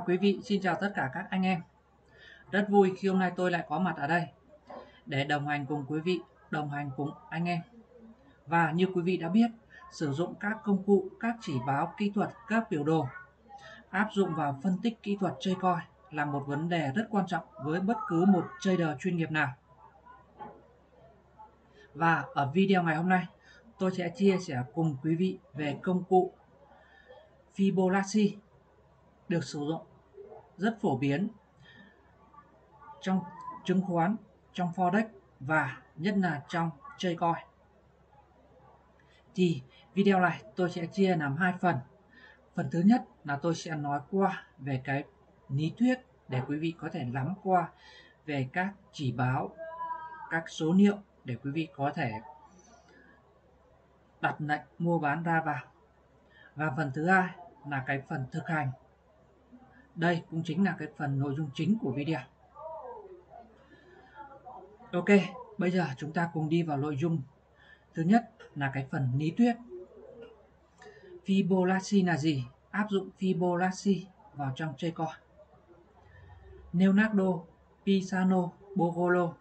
chào quý vị, xin chào tất cả các anh em. Rất vui khi hôm nay tôi lại có mặt ở đây để đồng hành cùng quý vị, đồng hành cùng anh em. Và như quý vị đã biết, sử dụng các công cụ, các chỉ báo kỹ thuật, các biểu đồ áp dụng vào phân tích kỹ thuật chơi coin là một vấn đề rất quan trọng với bất cứ một trader chuyên nghiệp nào. Và ở video ngày hôm nay, tôi sẽ chia sẻ cùng quý vị về công cụ Fibonacci được sử dụng rất phổ biến trong chứng khoán, trong Forex và nhất là trong chơi coin. Thì video này tôi sẽ chia làm hai phần. Phần thứ nhất là tôi sẽ nói qua về cái lý thuyết để quý vị có thể nắm qua về các chỉ báo, các số liệu để quý vị có thể đặt lệnh mua bán ra vào. Và phần thứ hai là cái phần thực hành. Đây cũng chính là cái phần nội dung chính của video. Ok, bây giờ chúng ta cùng đi vào nội dung. Thứ nhất là cái phần lý thuyết. Fibonacci là gì? Áp dụng Fibonacci vào trong chơi coin. Leonardo Pisano Bigollo,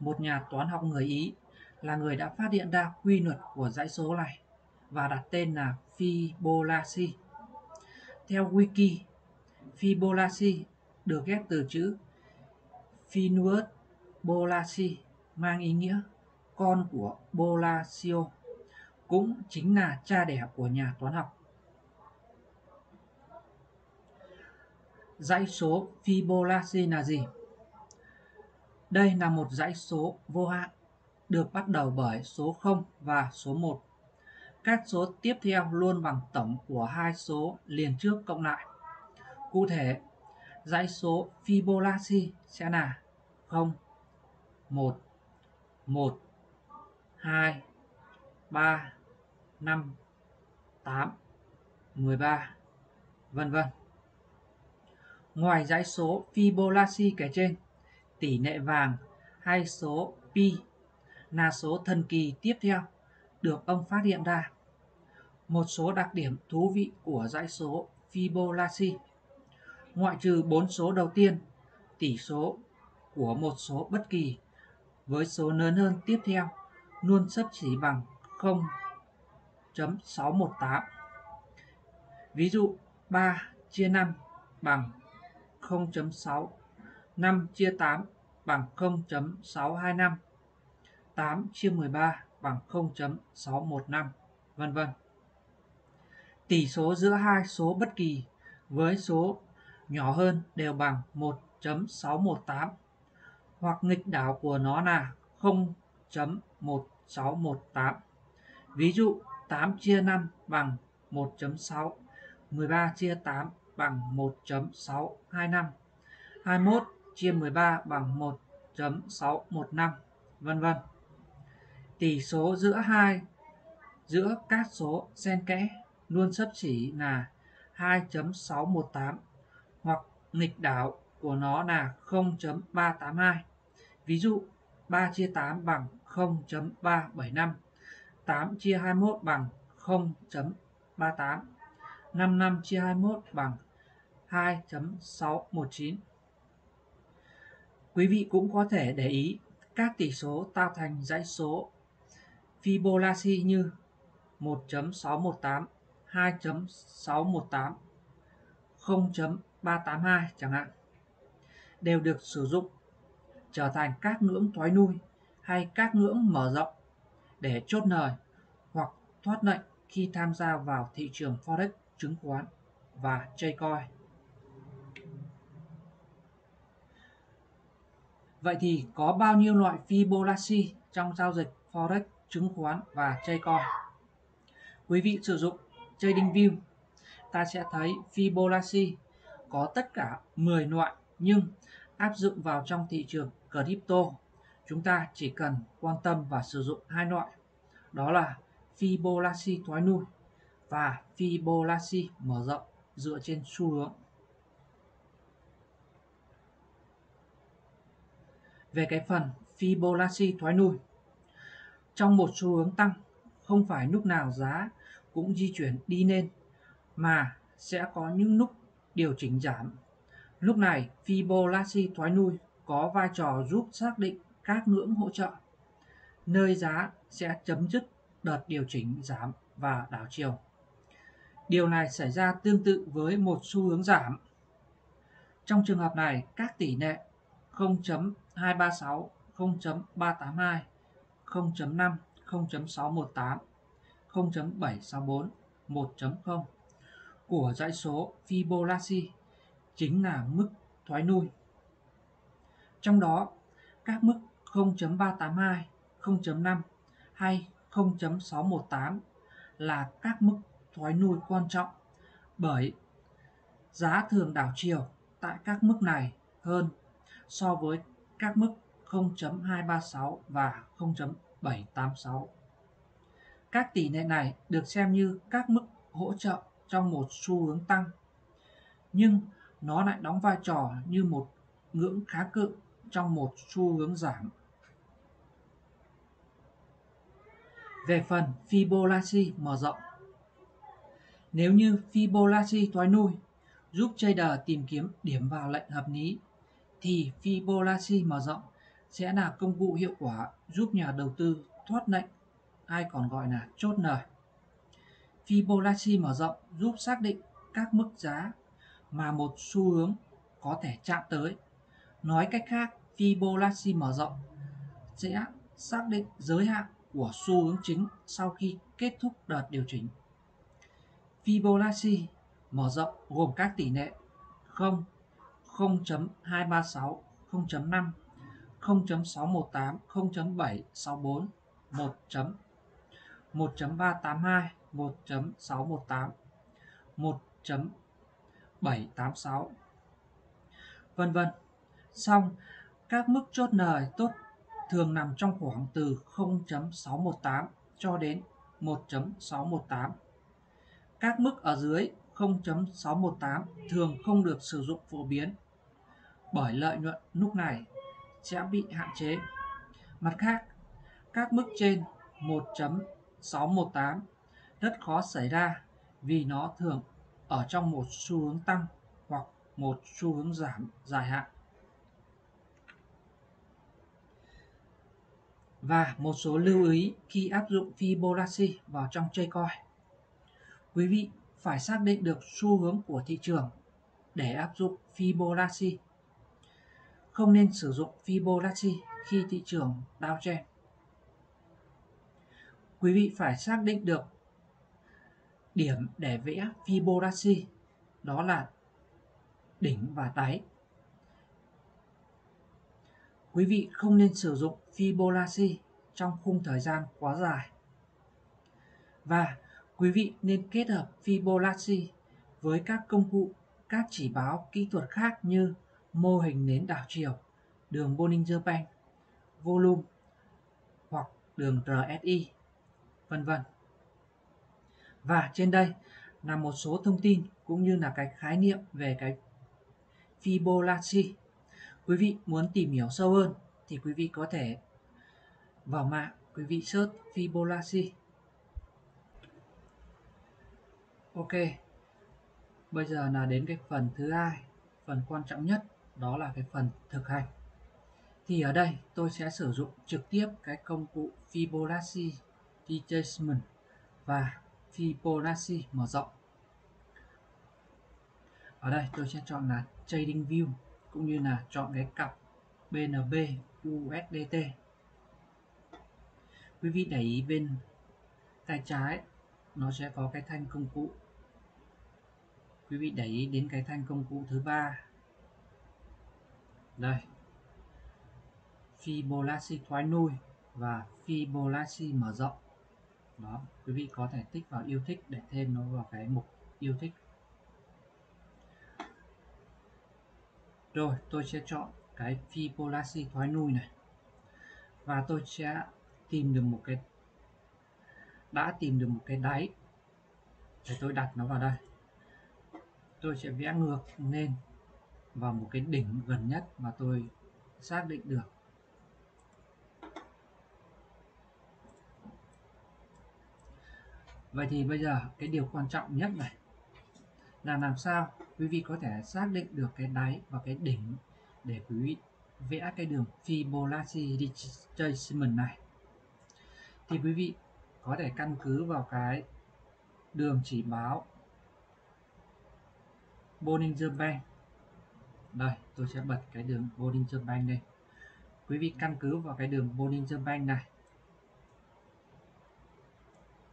một nhà toán học người Ý, là người đã phát hiện ra quy luật của dãy số này và đặt tên là Fibonacci. Theo Wiki, Fibonacci được ghép từ chữ Fibonacci, mang ý nghĩa con của Bollacio, cũng chính là cha đẻ của nhà toán học. Dãy số Fibonacci là gì? Đây là một dãy số vô hạn được bắt đầu bởi số 0 và số 1. Các số tiếp theo luôn bằng tổng của hai số liền trước cộng lại. Cụ thể, dãy số Fibonacci sẽ là 0, 1, 1, 2, 3, 5, 8, 13, vân vân. Ngoài dãy số Fibonacci kể trên, tỷ lệ vàng hay số pi là số thần kỳ tiếp theo được ông phát hiện ra. Một số đặc điểm thú vị của dãy số Fibonacci: ngoại trừ 4 số đầu tiên, tỷ số của một số bất kỳ với số lớn hơn tiếp theo luôn xấp xỉ bằng 0.618. Ví dụ 3/5 bằng 0.6, 5/8 bằng 0.625, 8/13 bằng 0.615, vân vân. Tỷ số giữa hai số bất kỳ với số nhỏ hơn đều bằng 1.618, hoặc nghịch đảo của nó là 0.1618. Ví dụ 8/5 bằng 1.6, 13/8 bằng 1.625, 21/13 bằng 1.615, vân vân. Tỷ số giữa các số xen kẽ luôn xấp xỉ là 2.618, hoặc nghịch đảo của nó là 0.382. Ví dụ 3/8 bằng 0.375, 8/21 bằng 0.38, 55/21 bằng 2.619. Quý vị cũng có thể để ý các tỷ số tạo thành dãy số Fibonacci như 1.618, 2.618, 0.382 chẳng hạn, đều được sử dụng trở thành các ngưỡng thoái lui hay các ngưỡng mở rộng để chốt lời hoặc thoát lệnh khi tham gia vào thị trường Forex, chứng khoán và chơi coin. Vậy thì có bao nhiêu loại Fibonacci trong giao dịch Forex, chứng khoán và chơi coin? Quý vị sử dụng TradingView, ta sẽ thấy Fibonacci có tất cả 10 loại, nhưng áp dụng vào trong thị trường crypto, chúng ta chỉ cần quan tâm và sử dụng hai loại, đó là Fibonacci thoái lui và Fibonacci mở rộng dựa trên xu hướng. Về cái phần Fibonacci thoái lui, trong một xu hướng tăng, không phải lúc nào giá cũng di chuyển đi lên mà sẽ có những lúc điều chỉnh giảm Lúc này Fibonacci thoái lui có vai trò giúp xác định các ngưỡng hỗ trợ, nơi giá sẽ chấm dứt đợt điều chỉnh giảm và đảo chiều. Điều này xảy ra tương tự với một xu hướng giảm. Trong trường hợp này, các tỷ lệ 0.236, 0.382, 0.5, 0.618, 0.764, 1.0 của dãy số Fibonacci chính là mức thoái lui. Trong đó, các mức 0.382, 0.5 hay 0.618 là các mức thoái lui quan trọng bởi giá thường đảo chiều tại các mức này hơn so với các mức 0.236 và 0.786. Các tỷ lệ này được xem như các mức hỗ trợ trong một xu hướng tăng, nhưng nó lại đóng vai trò như một ngưỡng kháng cự trong một xu hướng giảm. Về phần Fibonacci mở rộng, nếu như Fibonacci thoái lui giúp trader tìm kiếm điểm vào lệnh hợp lý, thì Fibonacci mở rộng sẽ là công cụ hiệu quả giúp nhà đầu tư thoát lệnh, hay còn gọi là chốt lời. Fibonacci mở rộng giúp xác định các mức giá mà một xu hướng có thể chạm tới. Nói cách khác, Fibonacci mở rộng sẽ xác định giới hạn của xu hướng chính sau khi kết thúc đợt điều chỉnh. Fibonacci mở rộng gồm các tỷ lệ 0, 0.236, 0.5, 0.618, 0.764, 1.382, 1.618, 1.786, vân vân. Xong, các mức chốt lời tốt thường nằm trong khoảng từ 0.618 cho đến 1.618. Các mức ở dưới 0.618 thường không được sử dụng phổ biến bởi lợi nhuận lúc này sẽ bị hạn chế. Mặt khác, các mức trên 1.618 rất khó xảy ra vì nó thường ở trong một xu hướng tăng hoặc một xu hướng giảm dài hạn. Và một số lưu ý khi áp dụng Fibonacci vào trong tradecoin. Quý vị phải xác định được xu hướng của thị trường để áp dụng Fibonacci. Không nên sử dụng Fibonacci khi thị trường downtrend. Quý vị phải xác định được điểm để vẽ Fibonacci, đó là đỉnh và đáy. Quý vị không nên sử dụng Fibonacci trong khung thời gian quá dài. Và quý vị nên kết hợp Fibonacci với các công cụ, các chỉ báo kỹ thuật khác như mô hình nến đảo chiều, đường Bollinger Band, volume hoặc đường RSI, vân vân. Và trên đây là một số thông tin cũng như là cái khái niệm về cái Fibonacci. Quý vị muốn tìm hiểu sâu hơn thì quý vị có thể vào mạng, quý vị search Fibonacci. Ok, bây giờ là đến cái phần thứ hai, phần quan trọng nhất, đó là cái phần thực hành. Thì ở đây tôi sẽ sử dụng trực tiếp cái công cụ Fibonacci Retracement và Fibonacci mở rộng. Ở đây tôi sẽ chọn là TradingView, cũng như là chọn cái cặp BNB USDT. Quý vị để ý bên tay trái nó sẽ có cái thanh công cụ. Quý vị để ý đến cái thanh công cụ thứ ba. Đây. Fibonacci thoái lui và Fibonacci mở rộng. Đó, quý vị có thể tích vào yêu thích để thêm nó vào cái mục yêu thích. Rồi, tôi sẽ chọn cái Fibonacci thoái lui này. Và tôi sẽ đã tìm được một cái đáy để tôi đặt nó vào đây. Tôi sẽ vẽ ngược lên vào một cái đỉnh gần nhất mà tôi xác định được. Vậy thì bây giờ cái điều quan trọng nhất này là làm sao quý vị có thể xác định được cái đáy và cái đỉnh để quý vị vẽ cái đường Fibonacci retracement này. Thì quý vị có thể căn cứ vào cái đường chỉ báo Bollinger Band. Đây, tôi sẽ bật cái đường Bollinger Band đây. Quý vị căn cứ vào cái đường Bollinger Band này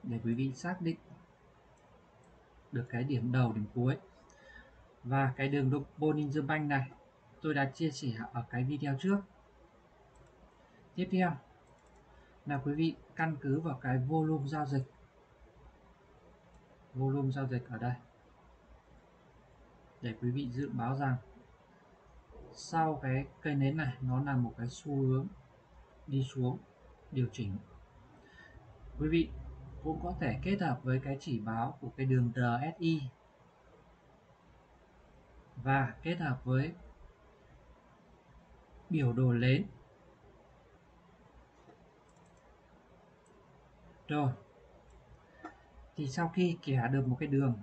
để quý vị xác định được cái điểm đầu, điểm cuối. Và cái đường Bollinger Band này tôi đã chia sẻ ở cái video trước. Tiếp theo là quý vị căn cứ vào cái volume giao dịch. Volume giao dịch ở đây để quý vị dự báo rằng sau cái cây nến này nó là một cái xu hướng đi xuống điều chỉnh. Quý vị cũng có thể kết hợp với cái chỉ báo của cái đường RSI và kết hợp với biểu đồ nến. Rồi thì sau khi kẻ được một cái đường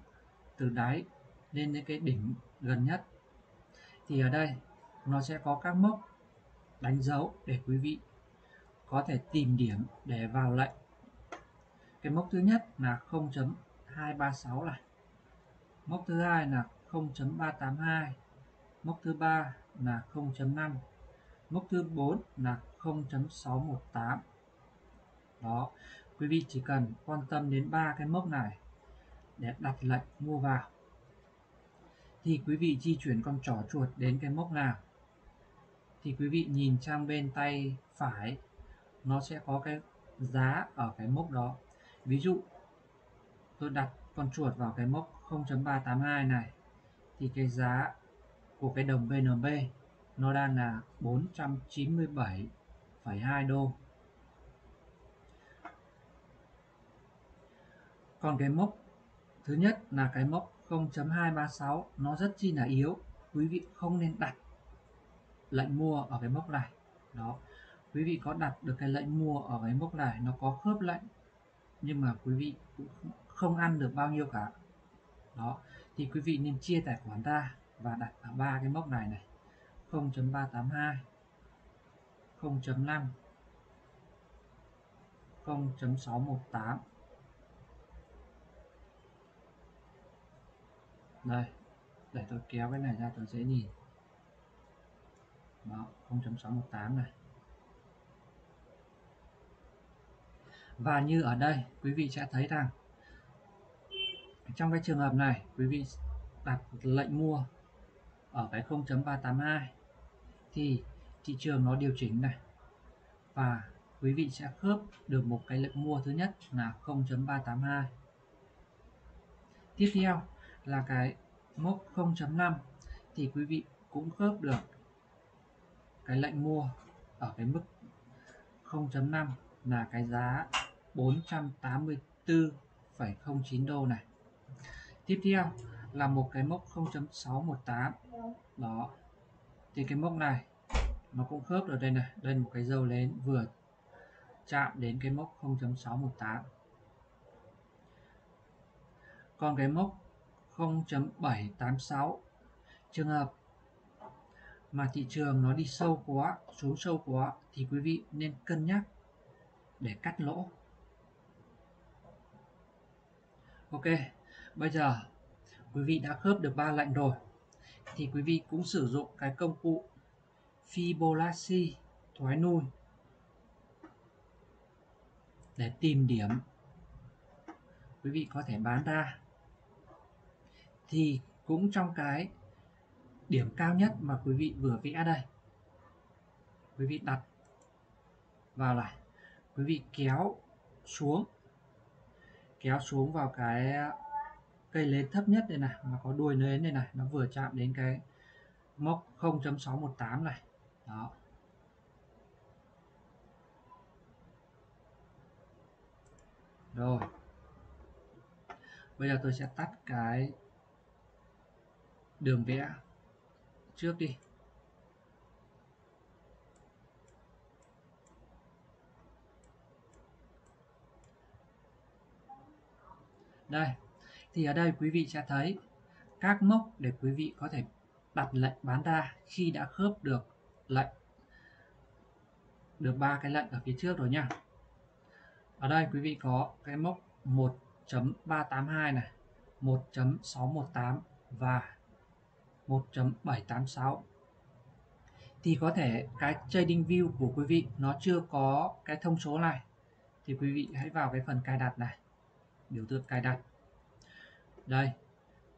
từ đáy lên đến cái đỉnh gần nhất thì ở đây nó sẽ có các mốc đánh dấu để quý vị có thể tìm điểm để vào lệnh. Cái mốc thứ nhất là 0.236 này, mốc thứ hai là 0.382, mốc thứ ba là 0.5, mốc thứ 4 là 0.618. Đó, quý vị chỉ cần quan tâm đến ba cái mốc này để đặt lệnh mua vào. Thì quý vị di chuyển con trỏ chuột đến cái mốc nào thì quý vị nhìn sang bên tay phải, nó sẽ có cái giá ở cái mốc đó. Ví dụ tôi đặt con chuột vào cái mốc 0.382 này thì cái giá của cái đồng BNB nó đang là 497,2 đô. Còn cái mốc thứ nhất là cái mốc 0.236 nó rất chi là yếu, quý vị không nên đặt lệnh mua ở cái mốc này. Đó, quý vị có đặt được cái lệnh mua ở cái mốc này, nó có khớp lệnh nhưng mà quý vị cũng không ăn được bao nhiêu cả. Đó, thì quý vị nên chia tài khoản ra và đặt ở ba cái mốc này này, 0.382, 0.5, 0.618. Đây, để tôi kéo cái này ra tôi dễ nhìn. Đó, 0.618 này. Và như ở đây quý vị sẽ thấy rằng trong cái trường hợp này quý vị đặt lệnh mua ở cái 0.382 thì thị trường nó điều chỉnh này, và quý vị sẽ khớp được một cái lệnh mua thứ nhất là 0.382. Tiếp theo là cái mốc 0.5 thì quý vị cũng khớp được cái lệnh mua ở cái mức 0.5 là cái giá 484,09 đô này. Tiếp theo là một cái mốc 0.618. Đó, thì cái mốc này nó cũng khớp ở đây này, đây một cái dấu lên vừa chạm đến cái mốc 0.618. Còn cái mốc 0.786, trường hợp mà thị trường nó đi sâu quá, xuống sâu quá thì quý vị nên cân nhắc để cắt lỗ. Ok, bây giờ quý vị đã khớp được ba lệnh rồi thì quý vị cũng sử dụng cái công cụ Fibonacci thoái lui để tìm điểm quý vị có thể bán ra. Thì cũng trong cái điểm cao nhất mà quý vị vừa vẽ đây, quý vị đặt vào này, quý vị kéo xuống vào cái cây nến thấp nhất đây này, mà có đuôi nến đây này, nó vừa chạm đến cái mốc 0.618 này. Đó, rồi bây giờ tôi sẽ tắt cái đường vẽ trước đi. Đây, thì ở đây quý vị sẽ thấy các mốc để quý vị có thể đặt lệnh bán ra khi đã khớp được lệnh, được ba cái lệnh ở phía trước rồi nha. Ở đây quý vị có cái mốc 1.382 này, 1.618 và 1.786. thì có thể cái trading view của quý vị nó chưa có cái thông số này, thì quý vị hãy vào cái phần cài đặt này, biểu tượng cài đặt. Đây,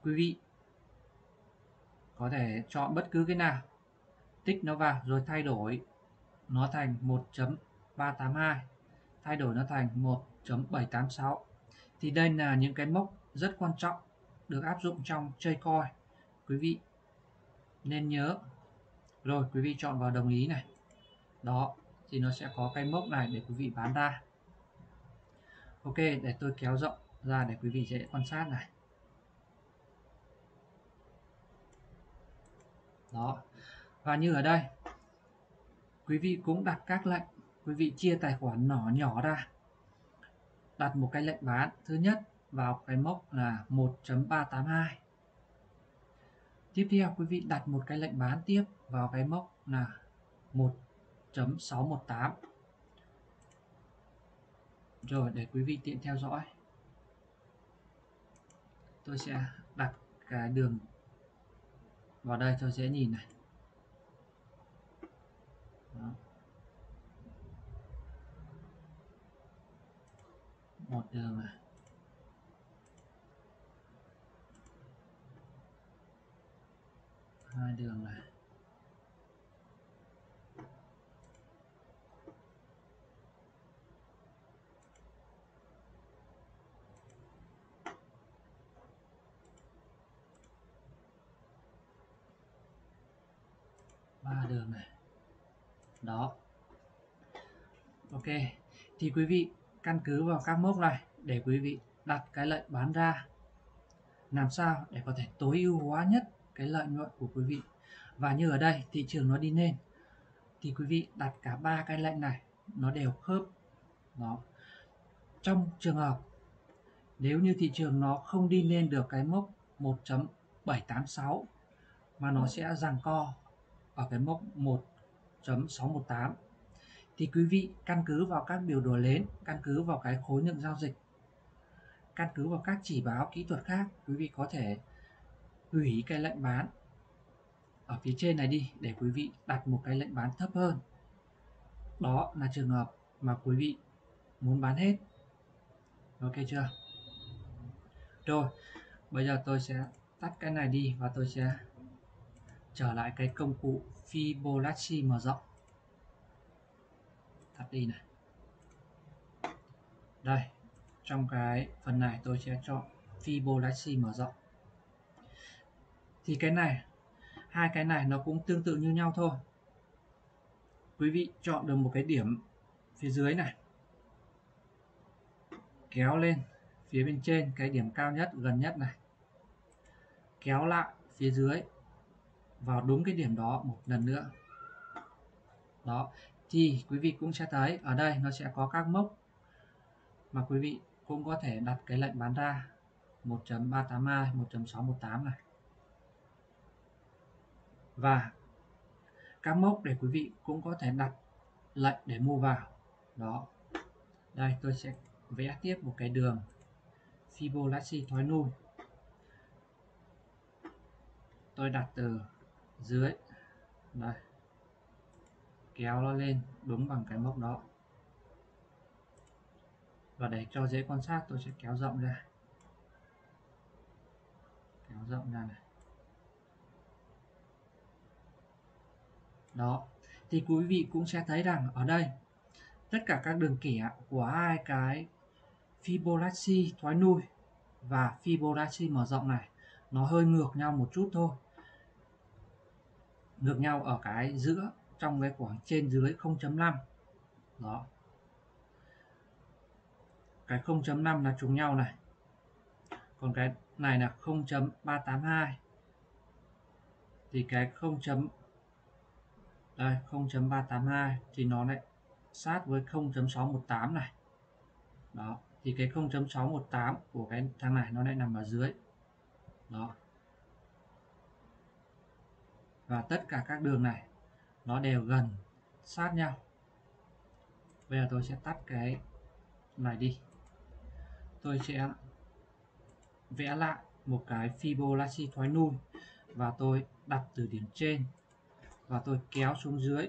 quý vị có thể chọn bất cứ cái nào, tích nó vào rồi thay đổi nó thành 1.382, thay đổi nó thành 1.786. thì đây là những cái mốc rất quan trọng được áp dụng trong chơi coin, quý vị nên nhớ. Rồi quý vị chọn vào đồng ý này, đó thì nó sẽ có cái mốc này để quý vị bán ra. Ok, để tôi kéo rộng ra để quý vị dễ quan sát này. Đó, và như ở đây quý vị cũng đặt các lệnh, quý vị chia tài khoản nhỏ nhỏ ra, đặt một cái lệnh bán thứ nhất vào cái mốc là 1.382. tiếp theo quý vị đặt một cái lệnh bán tiếp vào cái mốc là 1.618. Rồi để quý vị tiện theo dõi, tôi sẽ đặt cái đường vào đây cho dễ nhìn này. Đó, 1 đường này, hai đường này, ba đường này. Đó, ok, thì quý vị căn cứ vào các mốc này để quý vị đặt cái lệnh bán ra, làm sao để có thể tối ưu hóa nhất cái lợi nhuận của quý vị. Và như ở đây thị trường nó đi lên thì quý vị đặt cả ba cái lệnh này nó đều khớp. Đó, trong trường hợp nếu như thị trường nó không đi lên được cái mốc 1.786 mà nó sẽ giằng co ở cái mốc 1.618, thì quý vị căn cứ vào các biểu đồ lớn, căn cứ vào cái khối lượng giao dịch, căn cứ vào các chỉ báo kỹ thuật khác, quý vị có thể hủy cái lệnh bán ở phía trên này đi để quý vị đặt một cái lệnh bán thấp hơn. Đó là trường hợp mà quý vị muốn bán hết. Ok chưa? Rồi, bây giờ tôi sẽ tắt cái này đi và tôi sẽ trở lại cái công cụ Fibonacci mở rộng. Tắt đi này. Đây, trong cái phần này tôi sẽ chọn Fibonacci mở rộng. Thì cái này, hai cái này nó cũng tương tự như nhau thôi. Quý vị chọn được một cái điểm phía dưới này, kéo lên phía bên trên cái điểm cao nhất, gần nhất này, kéo lại phía dưới vào đúng cái điểm đó một lần nữa. Đó, thì quý vị cũng sẽ thấy ở đây nó sẽ có các mốc mà quý vị cũng có thể đặt cái lệnh bán ra 1.382, 1.618 này. Và các mốc để quý vị cũng có thể đặt lệnh để mua vào. Đó, đây tôi sẽ vẽ tiếp một cái đường Fibonacci thoái lui. Tôi đặt từ dưới đây, kéo nó lên đúng bằng cái mốc đó. Và để cho dễ quan sát tôi sẽ kéo rộng ra, kéo rộng ra này. Đó, thì quý vị cũng sẽ thấy rằng ở đây tất cả các đường kẻ của hai cái Fibonacci thoái lui và Fibonacci mở rộng này nó hơi ngược nhau một chút thôi, ngược nhau ở cái giữa, trong cái khoảng trên dưới 0.5. Đó, cái 0.5 là trùng nhau này, còn cái này là 0.382. thì cái 0.382 thì nó lại sát với 0.618 này. Đó, thì cái 0.618 của cái thằng này nó lại nằm ở dưới. Đó, và tất cả các đường này nó đều gần sát nhau. Bây giờ tôi sẽ tắt cái này đi. Tôi sẽ vẽ lại một cái Fibonacci thoái lui và tôi đặt từ điểm trên và tôi kéo xuống dưới.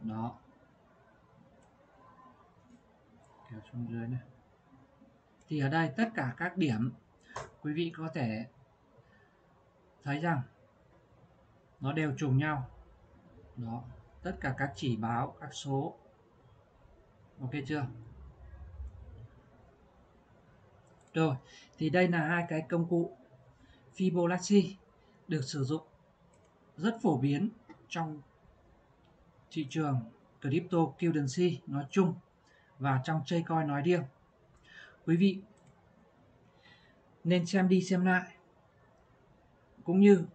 Đó. Kéo xuống dưới này. Thì ở đây tất cả các điểm quý vị có thể thấy rằng nó đều trùng nhau. Đó, tất cả các chỉ báo, các số. Ok chưa? Rồi, thì đây là hai cái công cụ Fibonacci được sử dụng rất phổ biến trong thị trường cryptocurrency nói chung và trong Bitcoin nói riêng. Quý vị nên xem đi xem lại, cũng như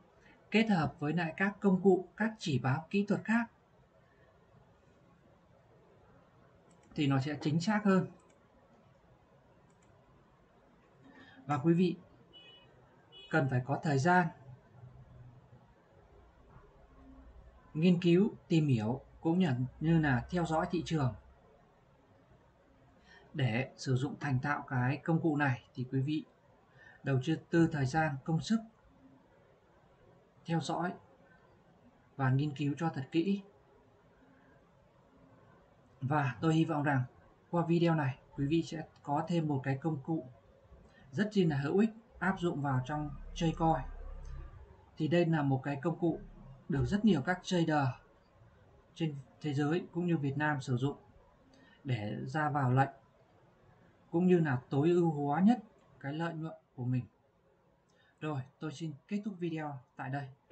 kết hợp với lại các công cụ, các chỉ báo kỹ thuật khác thì nó sẽ chính xác hơn. Và quý vị cần phải có thời gian nghiên cứu, tìm hiểu cũng như là theo dõi thị trường để sử dụng thành thạo cái công cụ này, thì quý vị đầu tư thời gian, công sức theo dõi và nghiên cứu cho thật kỹ. Và tôi hy vọng rằng qua video này quý vị sẽ có thêm một cái công cụ rất chi là hữu ích áp dụng vào trong chơi coin. Thì đây là một cái công cụ được rất nhiều các trader trên thế giới cũng như Việt Nam sử dụng để ra vào lệnh cũng như là tối ưu hóa nhất cái lợi nhuận của mình. Rồi, tôi xin kết thúc video tại đây.